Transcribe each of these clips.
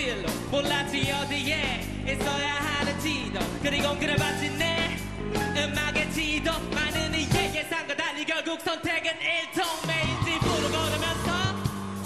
실로 몰랐지 어디에 있어야 하는지도 그리고 그래봤지 내 음악의 지도 많은 이의 예상과 달리 결국 선택은 일통 매일 집으로 걸으면서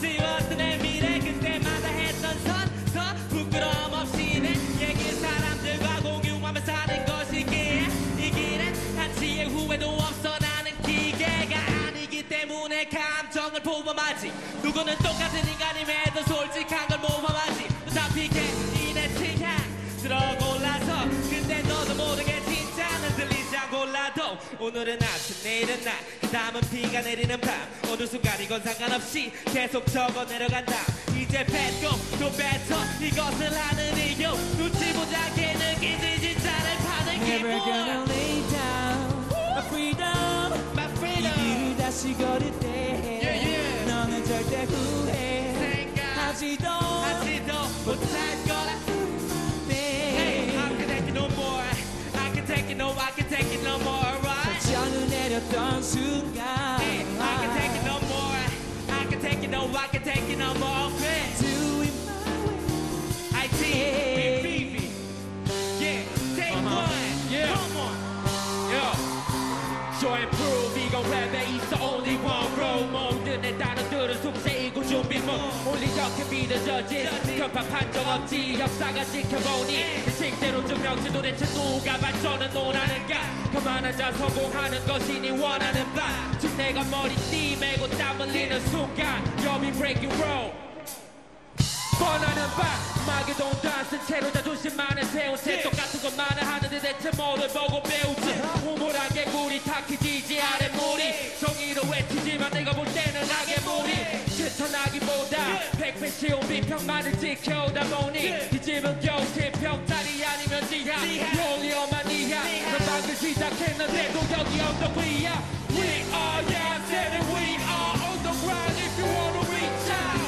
지웠던 내 미래 그때마다 했던 선서 부끄러움 없이 내 얘기를 사람들과 공유하며 사는 것이기에 이 길은 한치의 후회도 없어 나는 기계가 아니기 때문에 감정을 포함하지 누구는 똑같은 인간임에도 솔직한 걸 모험하지 어차피 개인의 취향 들어골라서 근데 너도 모르게 진짜는 들리지 않고 라도 오늘은 아침 내일은 날 그 다음은 비가 내리는 밤 어느 순간 이건 상관없이 계속 적어 내려간다 이제 뱉고 또 뱉어 이것을 하는 이유 눈치 보지 않게 느끼지 진짜를 파는 기분 Never gonna lay down my freedom, my freedom. 이 길을 다시 걸을 때 yeah, yeah. 너는 절대 후회 하지도 못할 거라 Hey, I can take it no more I can take it no, I can take it no more, right? 저는 내렸던 순간 Hey, I can take it no more I can take it no, I can take it no more, okay? Do it my way I did, we be Yeah, take one, yeah. Come on Yo, show and prove 이건 랩에 있어 only one road 모든 내 단어들은 속세이고 올리 적게 믿어져진 편파 판정 없지 역사가 지켜보니 실제로 증명치 도대체 누가 발전은 원하는가 그만하자 성공하는 것이 니 원하는 바 지금 내가 머리띠 메고 땀 흘리는 순간 여비 breaking road 뻔하는 바 음악의 돈 다 쓴 채로 자존심만을 세운 채 똑같은 것만을 하는데 대체 뭐를 보고 배우지 우물한 개구리 탁히지지 아래 물이 정의로 외치지만 내가 볼 때는 악의 물이 실천하기보다 백패시온 비평만을 지켜오다 보니 이 집은 겨우 10평짜리 아니면 지하 논리어만 이하 난 방금 시작했는데도 여기 언덕 위야 We are, yeah, I said it, we are on the ground if you wanna reach out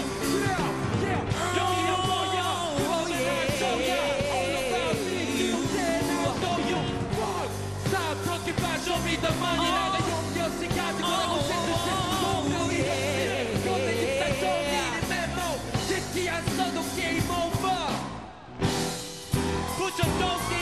The money 나가 용기까지 걸고 생각했어. 너의 그 내일의 내 몸, 듣지 않아도